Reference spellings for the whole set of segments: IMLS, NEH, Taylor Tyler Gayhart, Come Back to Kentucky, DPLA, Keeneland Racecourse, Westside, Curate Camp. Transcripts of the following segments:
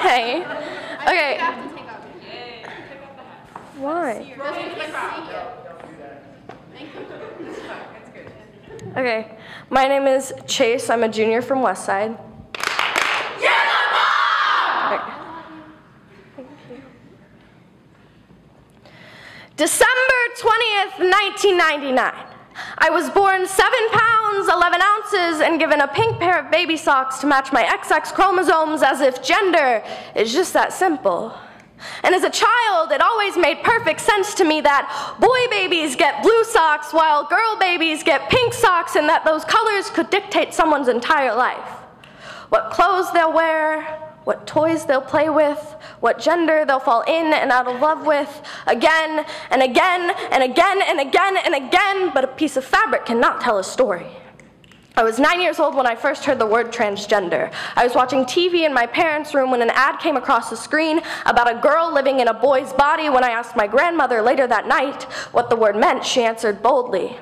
Hey. Okay. Why? Okay. My name is Chase. I'm a junior from Westside. December 20th, 1999. I was born 7 pounds, 11 ounces, and given a pink pair of baby socks to match my XX chromosomes, as if gender is just that simple. And as a child, it always made perfect sense to me that boy babies get blue socks while girl babies get pink socks, and that those colors could dictate someone's entire life. What clothes they'll wear, what toys they'll play with, what gender they'll fall in and out of love with, again and again and again and again and again, but a piece of fabric cannot tell a story. I was 9 years old when I first heard the word transgender. I was watching TV in my parents' room when an ad came across the screen about a girl living in a boy's body. When I asked my grandmother later that night what the word meant, she answered boldly,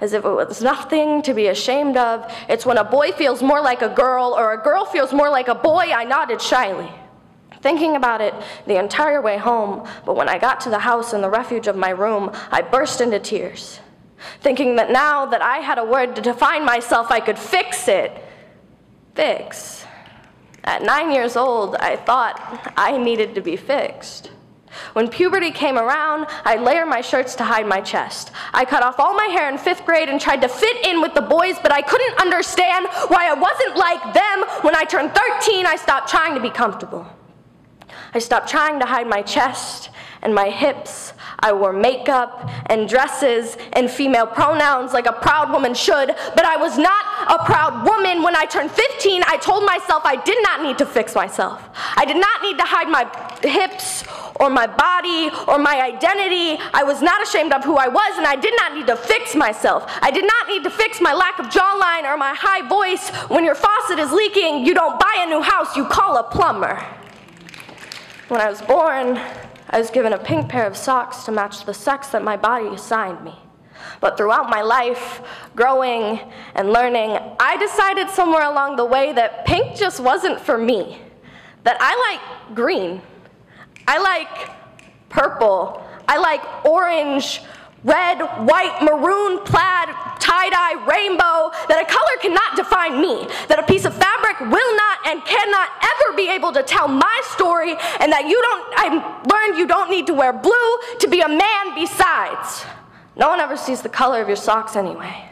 as if it was nothing to be ashamed of. It's when a boy feels more like a girl or a girl feels more like a boy. I nodded shyly, thinking about it the entire way home. But when I got to the house in the refuge of my room, I burst into tears, thinking that now that I had a word to define myself, I could fix it. Fix. At 9 years old, I thought I needed to be fixed. When puberty came around, I'd layer my shirts to hide my chest. I cut off all my hair in 5th grade and tried to fit in with the boys, but I couldn't understand why I wasn't like them. When I turned 13, I stopped trying to be comfortable. I stopped trying to hide my chest and my hips. I wore makeup and dresses and female pronouns like a proud woman should, but I was not a proud woman. When I turned 15, I told myself I did not need to fix myself. I did not need to hide my hips or my body or my identity. I was not ashamed of who I was, and I did not need to fix myself. I did not need to fix my lack of jawline or my high voice. When your faucet is leaking, you don't buy a new house, you call a plumber. When I was born, I was given a pink pair of socks to match the sex that my body assigned me. But throughout my life, growing and learning, I decided somewhere along the way that pink just wasn't for me. That I like green. I like purple. I like orange, red, white, maroon, plaid, tie-dye, rainbow. That a color cannot define me. That a piece of fabric will not and cannot ever be able to tell my story, and that I learned you don't need to wear blue to be a man besides. No one ever sees the color of your socks anyway.